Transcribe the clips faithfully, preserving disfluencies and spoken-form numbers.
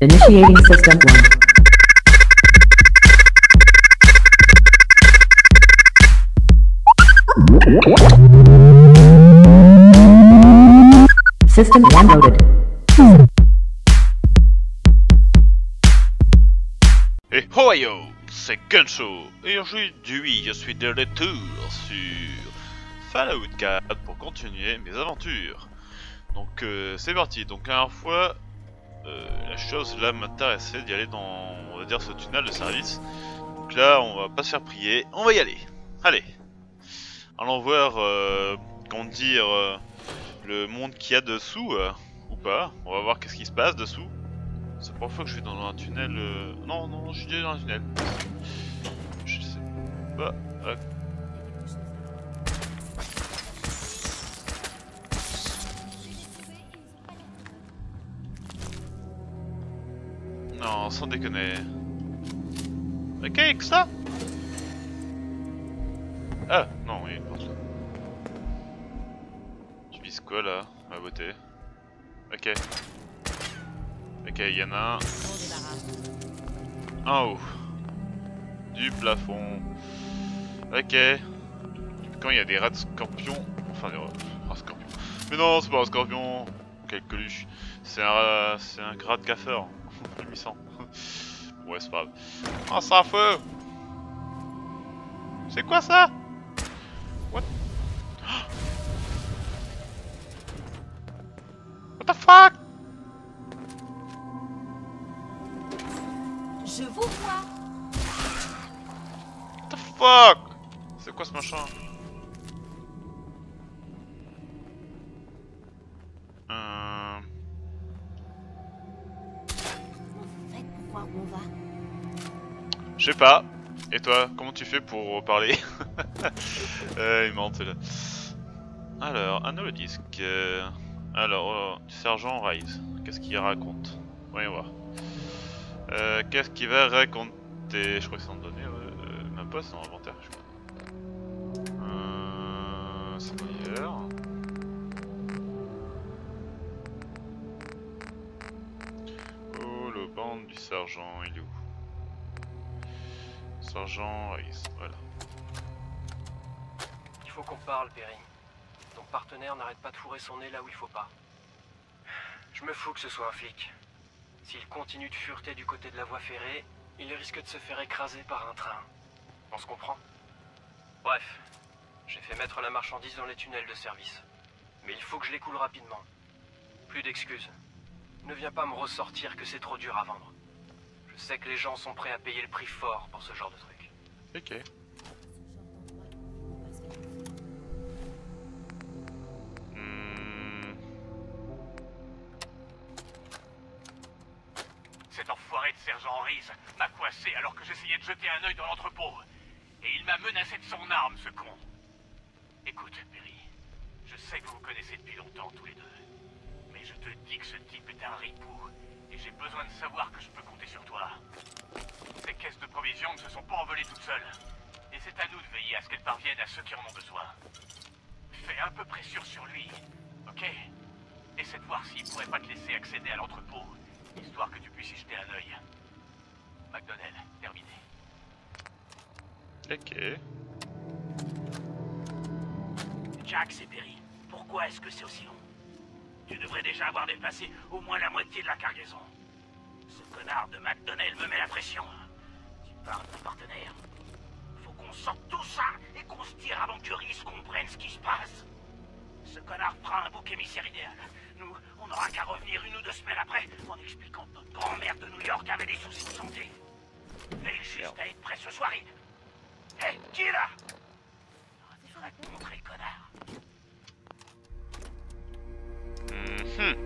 Initiating system one. System one loaded. Hey ho yo, c'est Gunsho et aujourd'hui je suis de retour sur Fallout quatre pour continuer mes aventures. Donc euh, c'est parti. Donc la dernière fois, euh, la chose là m'intéressait d'y aller dans, on va dire, ce tunnel de service. Donc là on va pas se faire prier, on va y aller. Allez, allons voir, euh, comment dire, euh, le monde qu'il y a dessous, euh, ou pas. On va voir qu'est-ce qui se passe dessous. C'est la première fois que je suis dans un tunnel, euh... non, non, non, je suis déjà dans un tunnel. Je sais pas, voilà. Non, sans déconner. Ok, que ça? Ah, non, oui, pour ça. Tu vises quoi là? Ma beauté. Ok. Ok, il y en a un. En haut. Du plafond. Ok. Quand il y a des rats de scorpions. Enfin, des rats de scorpions. Mais non, c'est pas un scorpion. Quel coluche. C'est un, un gras de cafeur. Ouais, c'est pas grave. Oh, c'est un feu. C'est quoi ça? What? What the fuck? Je vous vois. What the fuck? C'est quoi ce machin? Euh... Je sais pas. Et toi, comment tu fais pour parler? euh, Il mente là. Alors, un nouveau disque. Euh... Alors, euh, Sergent Rice, qu'est-ce qu'il raconte? Voyons voir. Euh, qu'est-ce qu'il va raconter? Je crois que c'est en données. Euh, même pas, c'est en inventaire. Je crois. Euh, c'est meilleur. Oh, le bande du sergent, il est où? Sergent Rice, voilà. Il faut qu'on parle, Perry. Ton partenaire n'arrête pas de fourrer son nez là où il faut pas. Je me fous que ce soit un flic. S'il continue de fureter du côté de la voie ferrée, il risque de se faire écraser par un train. On se comprend? Bref, j'ai fait mettre la marchandise dans les tunnels de service. Mais il faut que je l'écoule rapidement. Plus d'excuses. Ne viens pas me ressortir que c'est trop dur à vendre. Je sais que les gens sont prêts à payer le prix fort pour ce genre de truc. Ok. Mmh. Cet enfoiré de Sergent Rice m'a coincé alors que j'essayais de jeter un œil dans l'entrepôt. Et il m'a menacé de son arme, ce con. Écoute, Perry, je sais que vous vous connaissez depuis longtemps tous les deux. Mais je te dis que ce type est un ripou. Et j'ai besoin de savoir que je peux compter sur toi. Ces caisses de provisions ne se sont pas envolées toutes seules. Et c'est à nous de veiller à ce qu'elles parviennent à ceux qui en ont besoin. Fais un peu pression sur lui, ok? Essaie de voir s'il pourrait pas te laisser accéder à l'entrepôt, histoire que tu puisses y jeter un œil. McDonnell, terminé. Ok. Jack, c'est Perry. Pourquoi est-ce que c'est aussi long? Tu devrais déjà avoir dépassé au moins la moitié de la cargaison. Ce connard de McDonnell me met la pression. Tu parles de partenaire. Faut qu'on sorte tout ça et qu'on se tire avant que Rice comprenne ce qui se passe. Ce connard prend un bouc émissaire idéal. Nous, on n'aura qu'à revenir une ou deux semaines après en expliquant que notre grand-mère de New York avait des soucis de santé. Mais juste à être prêt ce soir. Hé, hey, qui est là? On va te montrer, connard. Hmm.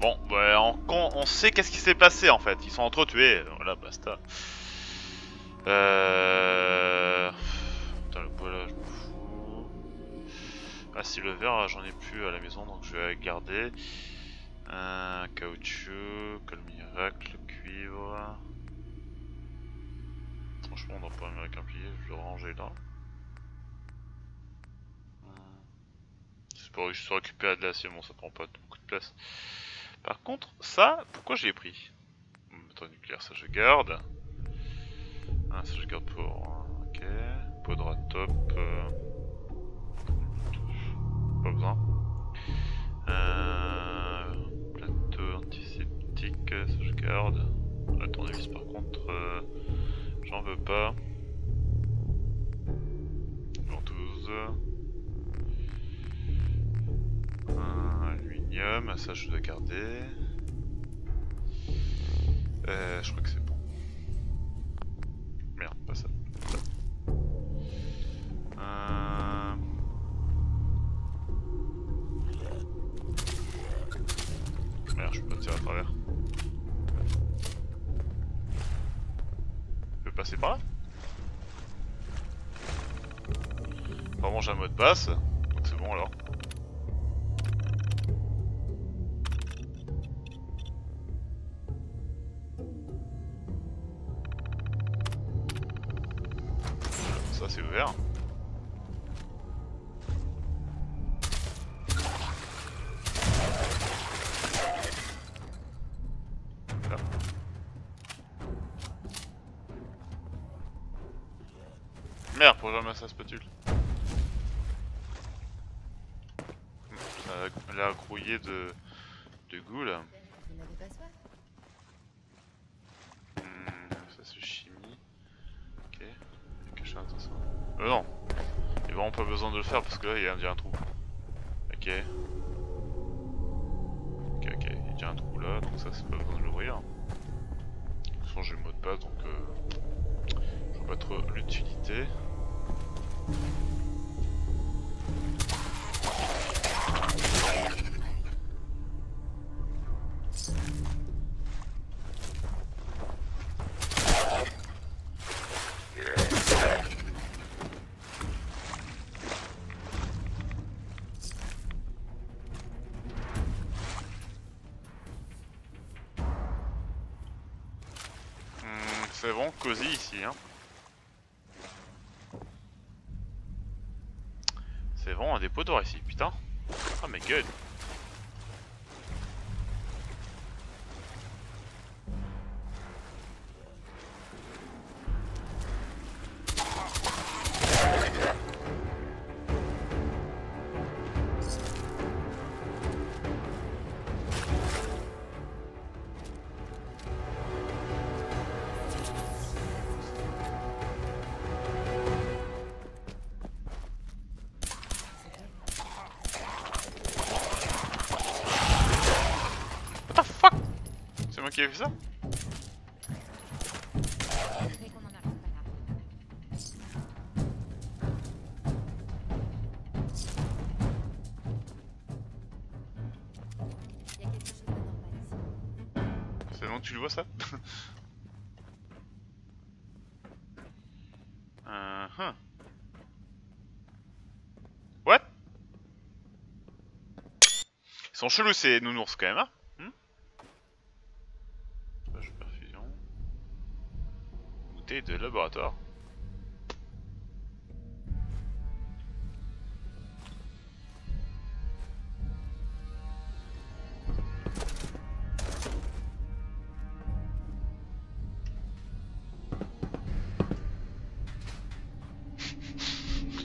Bon, bah, on, on sait qu'est-ce qui s'est passé en fait. Ils sont entretués, voilà, basta. Euh... Putain, le bois là, je m'en fous. Ah, si le verre, j'en ai plus à la maison, donc je vais garder. Euh, caoutchouc, colle miracle, cuivre. Franchement, on n'a pas un miracle plié, je vais le ranger là. Pour que je sois récupéré de l'acier, bon ça prend pas beaucoup de place. Par contre, ça, pourquoi je l'ai pris? Moteur nucléaire, ça je garde. Ah, ça je garde pour... Ok. Podra top. Euh... Pas besoin. Euh... Plateau antiseptique, ça je garde. La tournevis par contre, euh... j'en veux pas. Ventouse. Aluminium, ça je dois garder. Euh, je crois que c'est bon. Merde, pas ça. ça. Euh... Merde, je peux pas tirer à travers. Je peux passer par là? Apparemment j'ai un mot de passe, donc c'est bon alors. C'est ouvert. Là. Merde, pour jamais ça spatule. Elle a grouillé de, de goût là. Hmm, ça c'est chimie. Ok. Euh non, il n'y a vraiment pas besoin de le faire parce que là il y a déjà un trou. Ok. Ok ok, il y a déjà un trou là, donc ça c'est pas besoin de l'ouvrir. De toute façon j'ai le mot de passe donc euh, je vois pas trop l'utilité. C'est vraiment cosy ici hein. C'est vraiment un dépôt d'or ici, putain. Ah mais gueule. Qui a fait ça? C'est bon que tu le vois ça? uh -huh. What? Ils sont chelous ces nounours quand même hein. De laboratoire.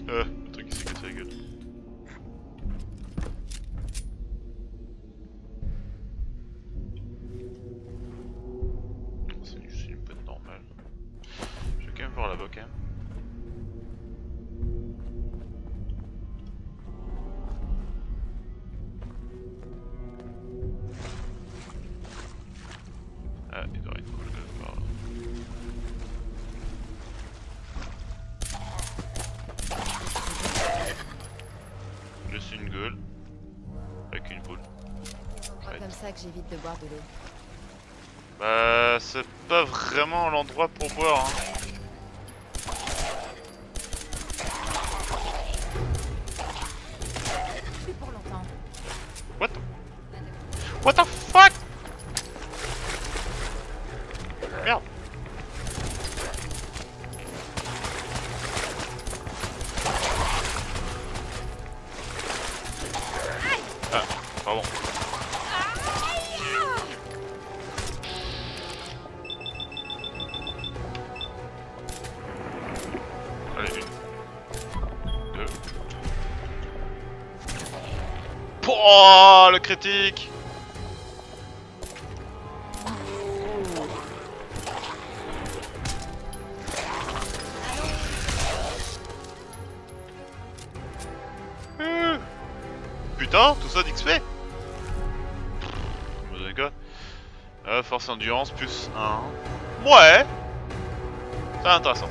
euh, le truc qui s'est cassé la gueule. Que j'évite de boire de l'eau. Bah c'est pas vraiment l'endroit pour boire hein. Plus pour longtemps. What? What the fuck? Merde. Ah pardon. critique. euh. Putain, tout ça d'X P. Vous avez quoi? euh, Force endurance plus un. Ouais. C'est intéressant.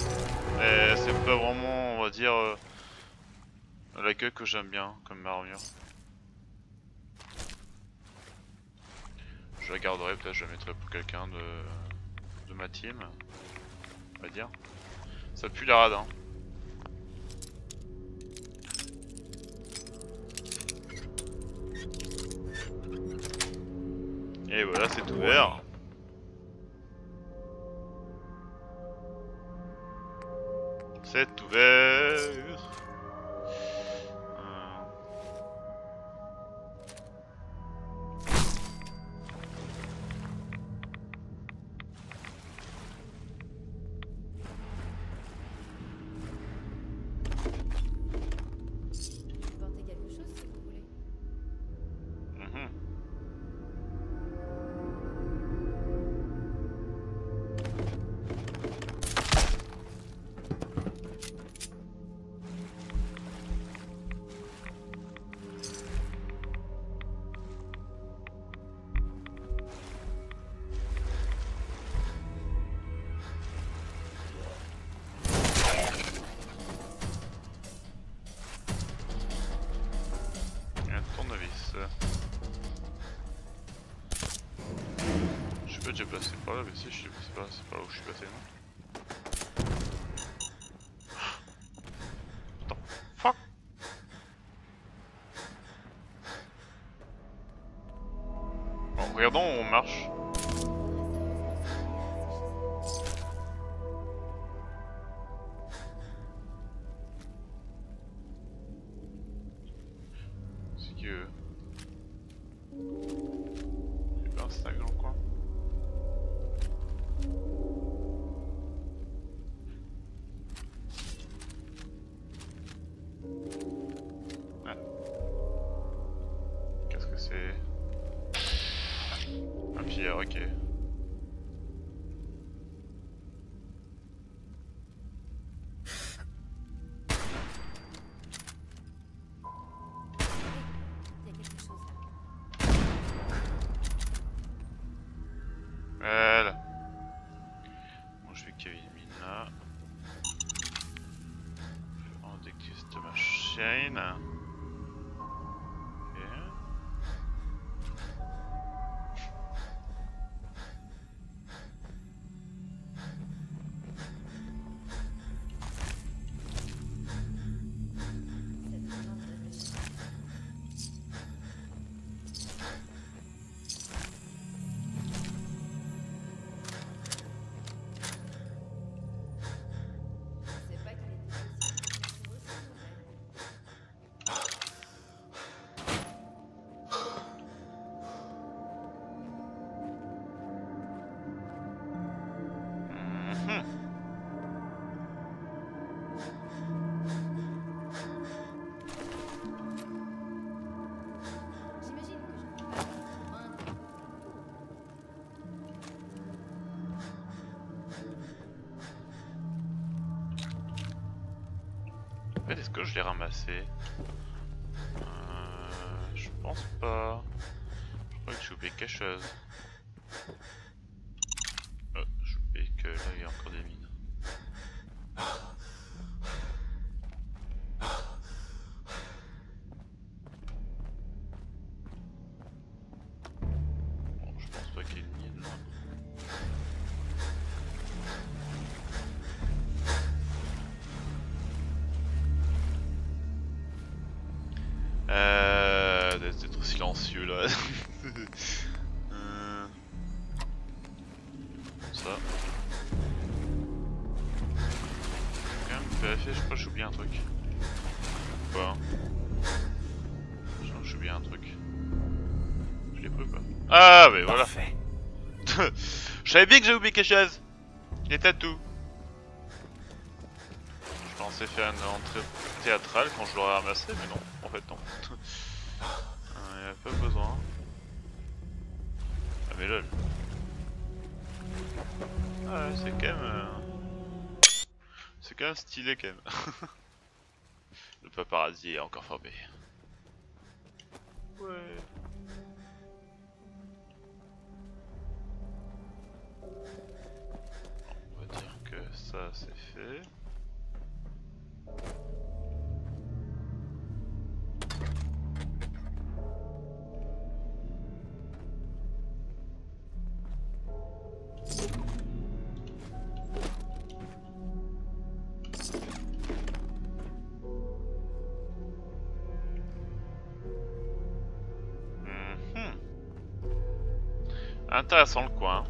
Et c'est pas vraiment, on va dire, euh, la gueule que j'aime bien comme armure. Je la garderai, peut-être je la mettrai pour quelqu'un de, de ma team, on va dire. Ça pue la rade, hein. Et voilà, c'est ouvert. C'est ouvert. Euh... Je peux porter quelque chose si vous voulez. Mmh. Je peux déplacer par là, mais si je sais pas, c'est pas là où je suis passé, non? What the fuck? Bon, regardons où on marche. C'est que... c'est pas un stack dans le coin. Ah. Qu'est-ce que c'est? Un pierre, ok. Voilà. Bon, je vais qu'éliminer là. On déguste ma chaîne. Est-ce que je l'ai ramassé? euh, Je pense pas. Je crois que j'ai oublié quelque chose. Oh, j'ai oublié que là il y a encore des mines. Bon, je pense pas qu'il y ait une mine là. Euh... C'est trop silencieux là. euh... Comme ça. Quand même vérifier, je crois que j'oublie un truc. Quoi hein. Je crois que j'oublie un truc. Je l'ai pris ou pas? Ah mais voilà. Je savais bien que j'avais oublié quelque chose. Les tatous. Je pensais faire une entrée théâtrale quand je l'aurais ramassé mais non. En fait non. peu besoin. Ah mais lol. Ah ouais, c'est quand même... Euh... C'est quand même stylé quand même. Le paparazzi est encore formé. Ouais. On va dire que ça c'est fait. Intéressant le coin.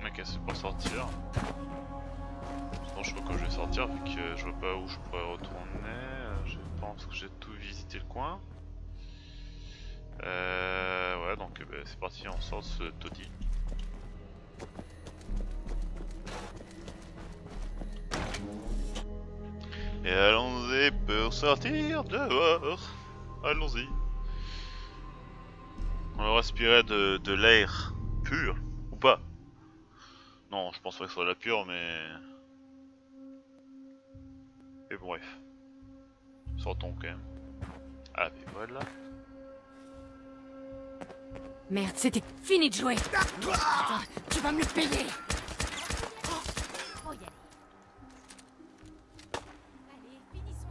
Ok, c'est pour sortir. Sinon je crois que je vais sortir vu que je vois pas où je pourrais retourner. Je pense que j'ai tout visité le coin. Euh, ouais donc bah, c'est parti, on sort de ce taudis. Et allons-y pour sortir dehors. Allons-y. On va respirer de, de l'air pur ou pas? Non, je pense pas que ce soit la pure, mais. Et bon, bref. Sortons quand même. Ah, mais voilà. Merde, c'était fini de jouer. Attends, tu vas me le payer.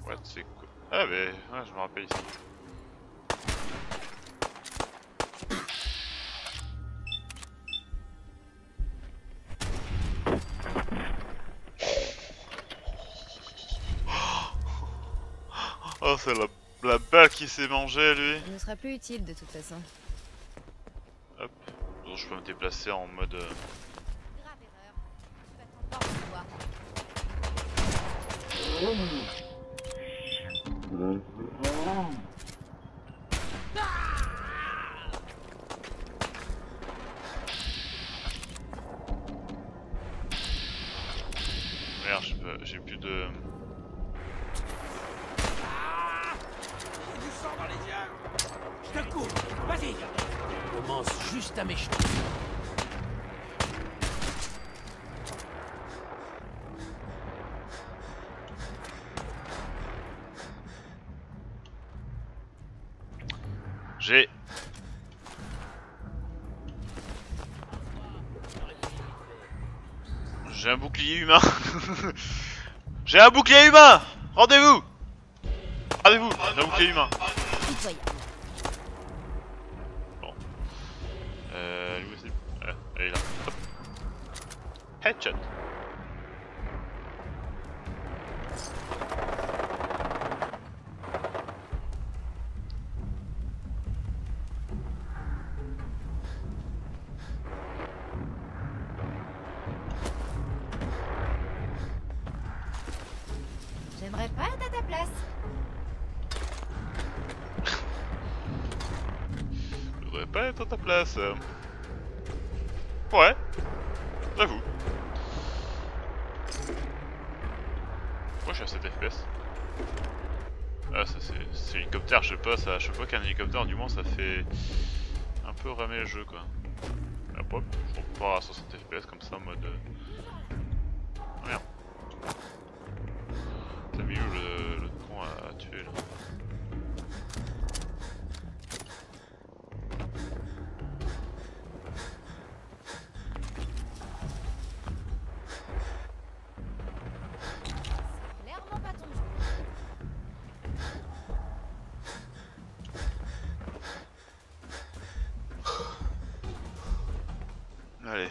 Ouais, c'est cool. Ah, mais ouais, je me rappelle ici. Oh, c'est la, la balle qui s'est mangée, lui. Il ne sera plus utile de toute façon. Hop. Donc, je peux me déplacer en mode. Euh... Grave erreur. Tu vas t'en voir ce soir. Merde, j'ai plus de... Ah, du sang dans les yeux. Je te coupe, vas-y. Commence juste à m'échapper. J'ai... J'ai un bouclier humain. J'ai un bouclier humain. Rendez-vous. Rendez-vous. J'ai un bouclier humain. Bon. Euh... Elle est là. Hop. Headshot. J'aimerais pas être à ta place. J'aimerais pas être à ta place. Ouais, j'avoue. Moi je suis à sept F P S. Ah, ça c'est hélicoptère, je sais pas, ça, je sais pas qu'un hélicoptère, du moins ça fait un peu ramer le jeu quoi. Ah, hop, je repars à soixante F P S comme ça en mode. Oh, merde. T'as mis où le, le con à tuer là? Allez.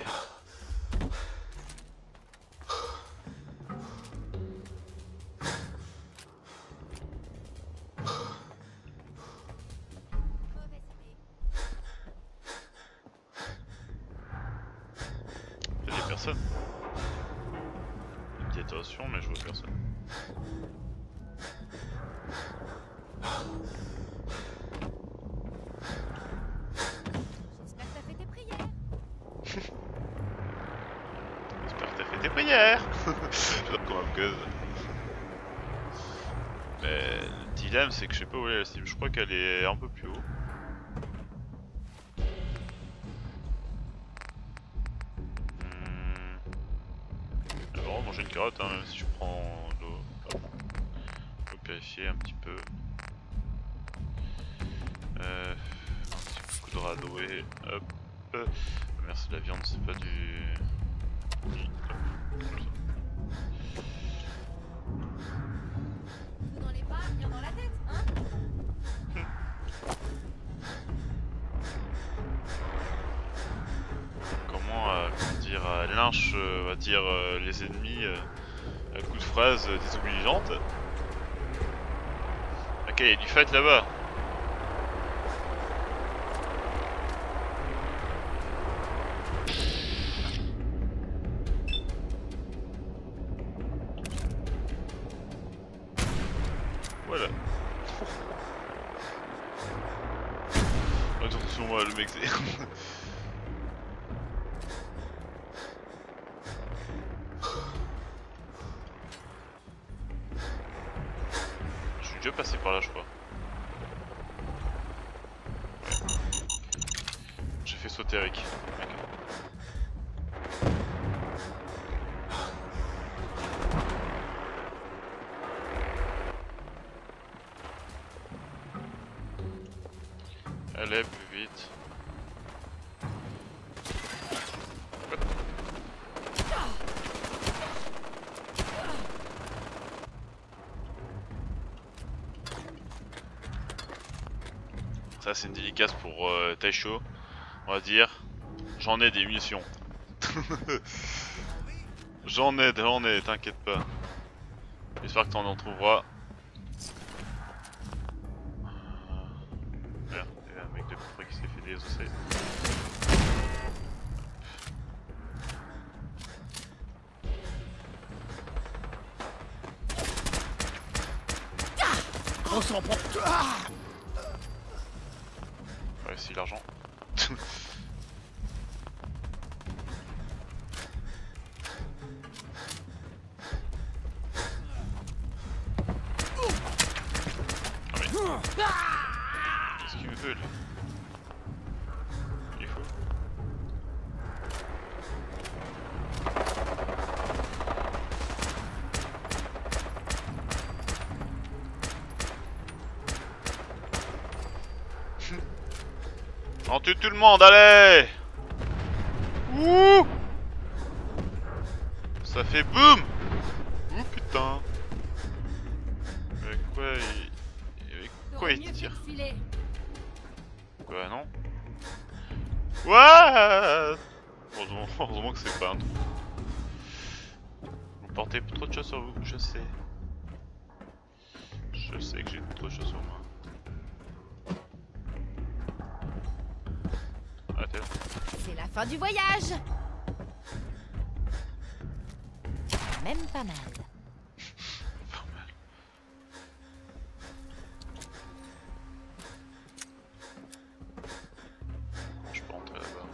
Attention, mais je vois personne. J'espère que t'as fait tes prières. première. Je vois qu'on va me gueuse. Mais le dilemme, c'est que je sais pas où elle est la cible. Je crois qu'elle est un peu plus haut. Elle va vraiment manger une carotte, hein, même si je prends l'eau. Je vais purifier un petit peu. Euh, un petit coup de radoué. Hop. Euh, merci de la viande, c'est pas du... Dans les bras, il y en a dans la tête, hein. Comment euh, dire euh, lynche, euh, va dire euh, les ennemis euh, à coups de phrases euh, désobligeantes. Ok, il y a du fight là-bas. Je vais passer par là, je crois. J'ai fait sauter avec. Okay. Allez, plus vite. Ça c'est une dédicace pour euh, Taisho, on va dire, j'en ai des munitions. J'en ai, j'en ai, t'inquiète pas. J'espère que t'en en trouveras. Merde, il y a un mec de couperet qui s'est fait des osseilles. On s'en prend. Ah si l'argent. Qu'est-ce qu'il veut lui? Il est fou. On tue tout le monde, allez! Ouh! Ça fait boum! Ouh putain! Avec quoi il... Avec quoi il tire? Quoi non? What? Heureusement, heureusement que c'est pas un trou. Vous portez trop de choses sur vous, je sais. Je sais que j'ai trop de choses sur moi. C'est la fin du voyage. Même pas mal. Pas mal. Je peux entrer là-bas.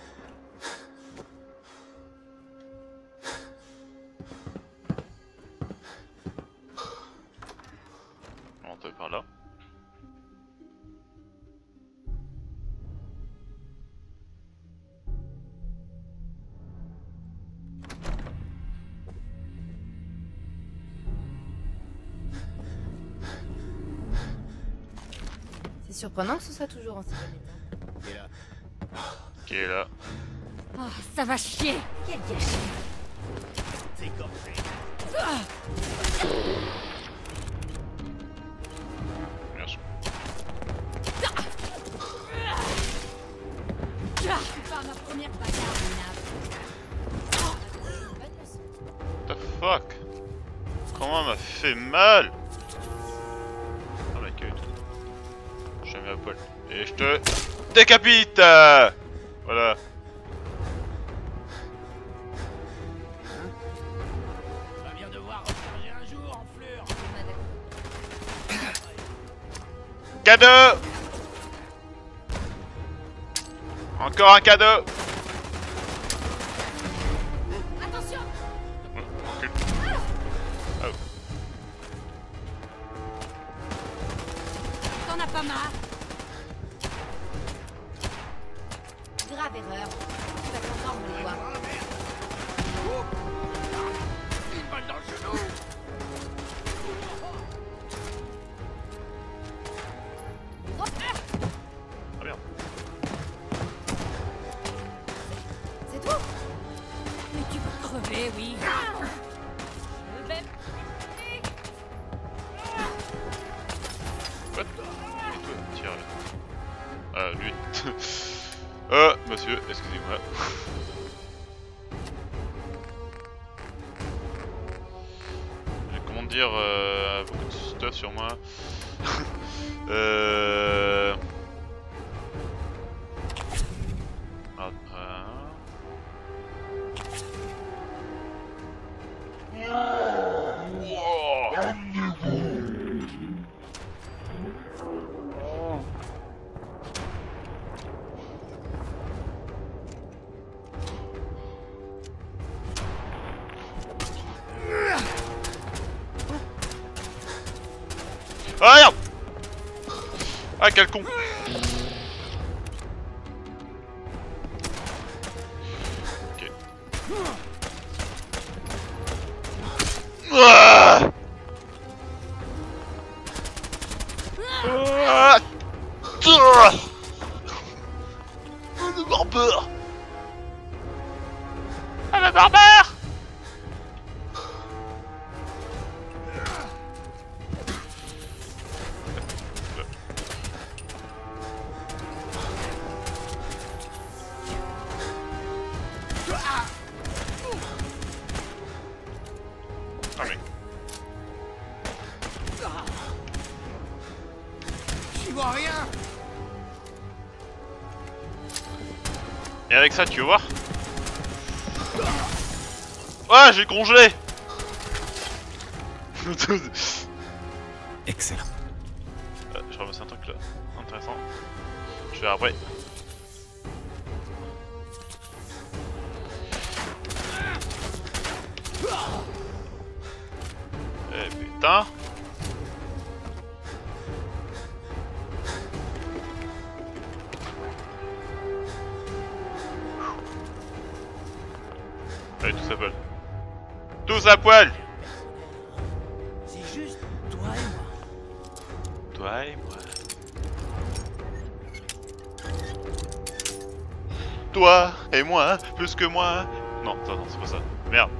On rentre par là. C'est surprenant que ce soit toujours en si bon état. Qui est là? Qui est là? Oh, ça va chier! Quel gâchis! C'est comme ça! Merci. C'est pas ma première bagarre, What the fuck? Comment elle m'a fait mal! Et je te décapite. Voilà. On va bien devoir recharger un jour en fleur. Cadeau. Encore un cadeau. Attention. Oh. T'en as pas marre? Grave erreur. Tu vas t'en rendre loin. Une balle dans le genou. Sur moi. euh... Ah, euh... Wow. Ah, ah quel con. Ok. Ah, ah, ah, le barbare. Ah, le barbare. Et avec ça, tu veux voir? Ah, j'ai congelé. Excellent. Euh, je ramasse un truc là, intéressant. Je vais après. Eh putain. Allez, tous à poil. Tous à poil. C'est juste toi et moi. Toi et moi. Toi et moi, plus que moi. Non, non, non, c'est pas ça. Merde.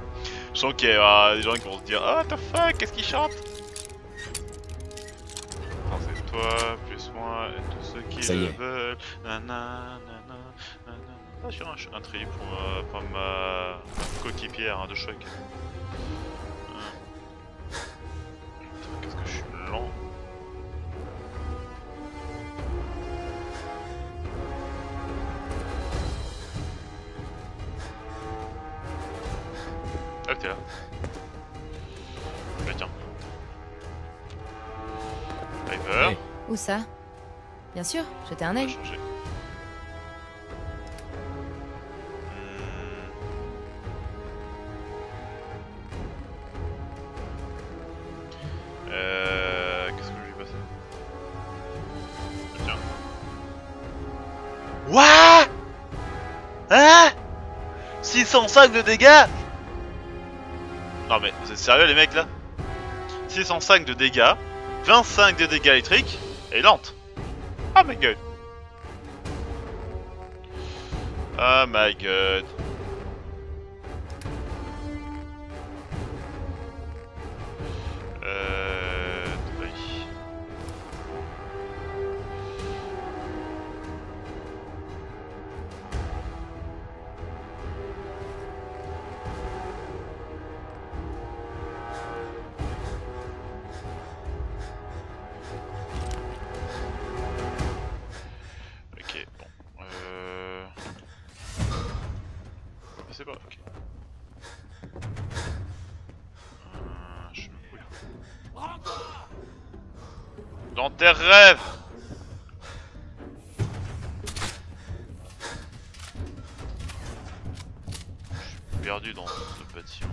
Je sens qu'il y a euh, des gens qui vont se dire, oh the fuck, qu'est-ce qu'ils chantent? Attends, c'est toi, plus moi, et tous ceux qui le veulent. Nanana, nanana, nanana. Ah, j'ai un, un tri pour, euh, pour ma coéquipière hein, de choc. Qu'est-ce que je suis lent. Ah, t'es là. Bah tiens. Driver. Hey. Où ça? Bien sûr, j'étais un œil. six cents cinq de dégâts. Non mais vous êtes sérieux les mecs là? Six cent cinq de dégâts, vingt-cinq de dégâts électriques et lente. Oh my god. Oh my god. Euh... Oui. Dans tes rêves. Je suis perdu dans ce bâtiment.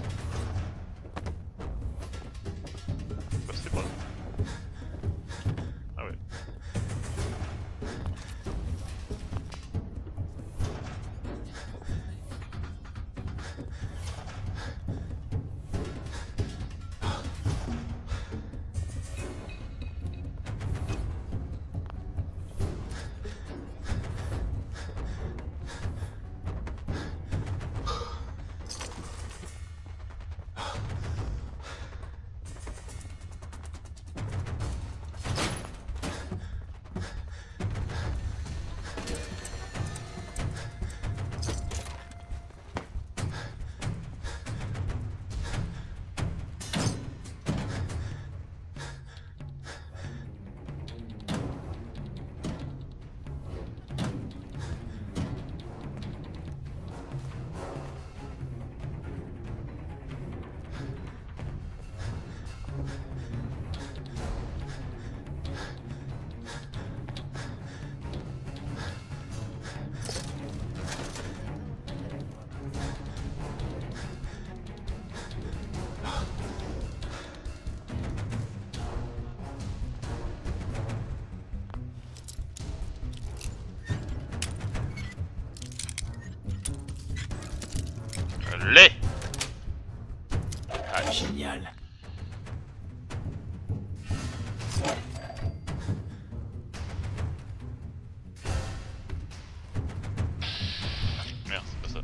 Merde, c'est pas ça.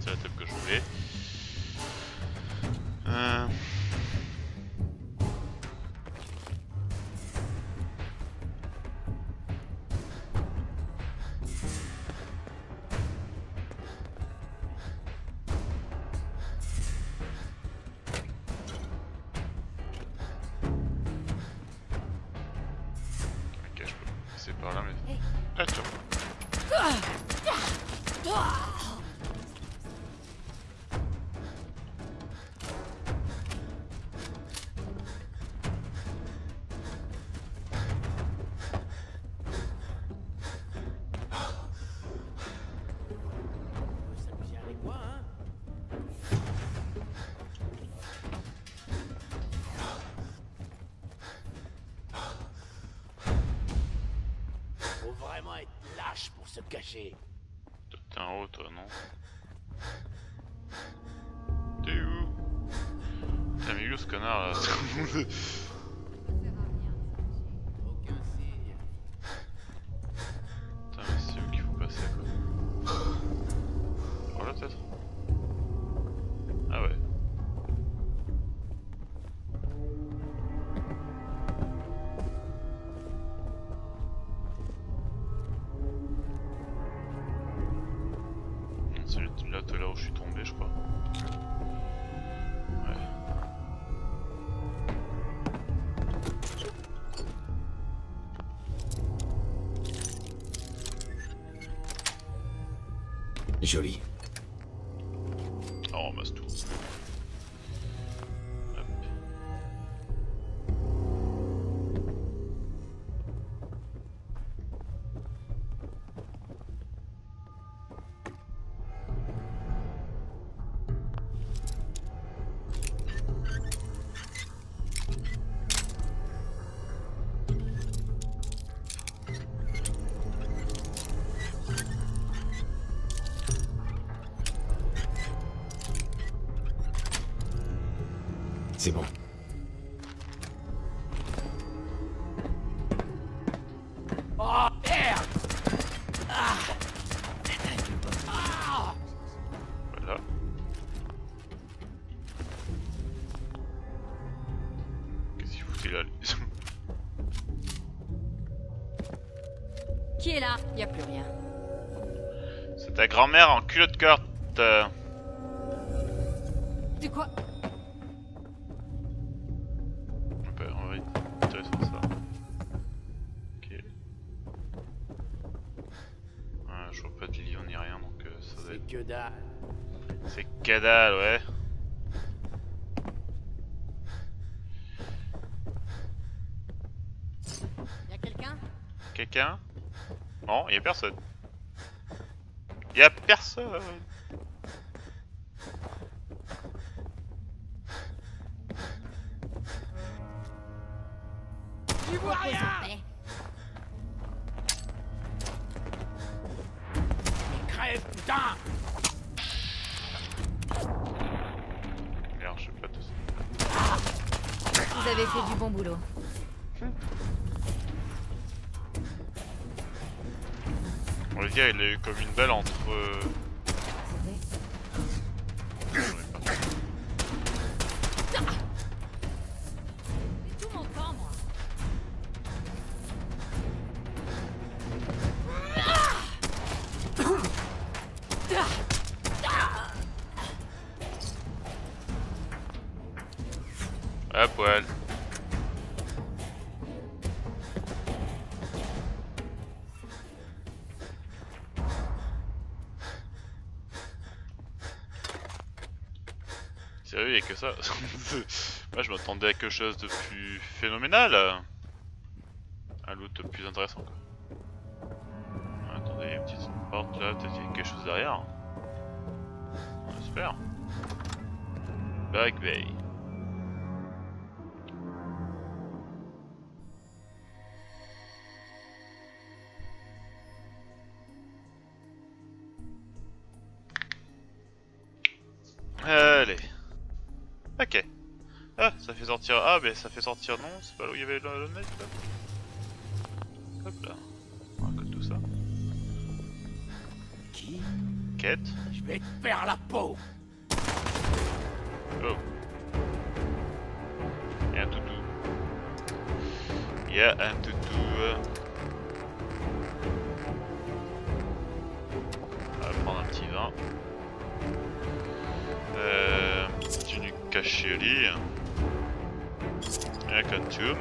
C'est la table que je voulais. Euh... se cacher. T'es en haut toi, non? T'es où? T'as mis où ce connard là? Putain, mais c'est où qu'il faut passer quoi? Par là peut-être? Ah ouais. Joli. Oh, on ramasse tout. Hop. C'est bon. Oh merde! Ah! Ah! Voilà. Qu'est-ce qu'il foutait là? Qui est là? Y'a plus rien. C'est ta grand-mère en culotte courte. De quoi? C'est que dalle, ouais. Y'a quelqu'un? Quelqu'un? Non, y'a personne. Y'a personne. Tu vois rien? Crève, putain! Vous avez fait du bon boulot. On va dire, il a eu comme une balle entre... À poil. Sérieux, y'a que ça? Moi je m'attendais à quelque chose de plus phénoménal. Un loot plus intéressant quoi. Ah, attendez, y'a une petite porte là, peut-être y'a quelque chose derrière. On espère. Back bay. Ah, ça fait sortir. Ah, mais ça fait sortir. Non, c'est pas là où il y avait le net là. Hop là. On raconte tout ça. Qui? Quête. Je vais te faire la peau. Oh. Il y a un toutou. Il y a un toutou. On va prendre un petit vin. Euh, petite unique cachée au lit. Un quantum.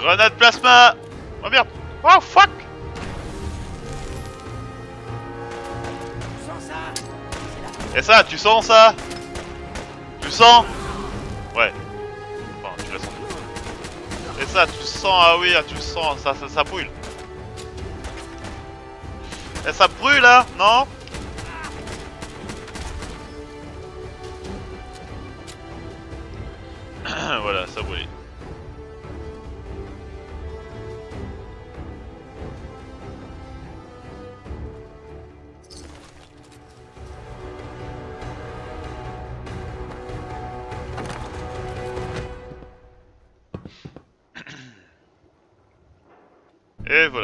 Grenade plasma! Oh merde! Oh fuck! Et ça, tu sens ça? Tu sens? Ouais. Enfin, tu l'as senti. Et ça, tu sens, ah oui, tu sens, ça, ça, ça brûle. Et ça brûle là, non? Voilà, ça brûle.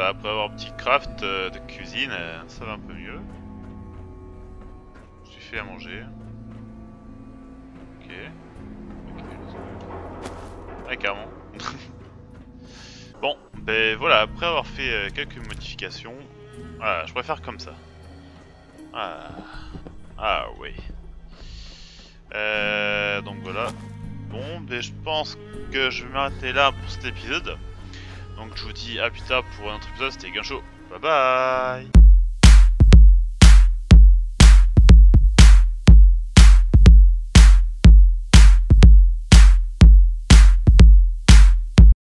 Après avoir un petit craft de cuisine, ça va un peu mieux. J'ai fait à manger. Ok. Ok. Ah, carrément. Bon, ben voilà, après avoir fait quelques modifications, voilà, je préfère comme ça. Ah, ah oui. Euh, donc voilà. Bon, ben je pense que je vais m'arrêter là pour cet épisode. Donc je vous dis à plus tard pour un autre épisode, c'était Gunsho, bye bye.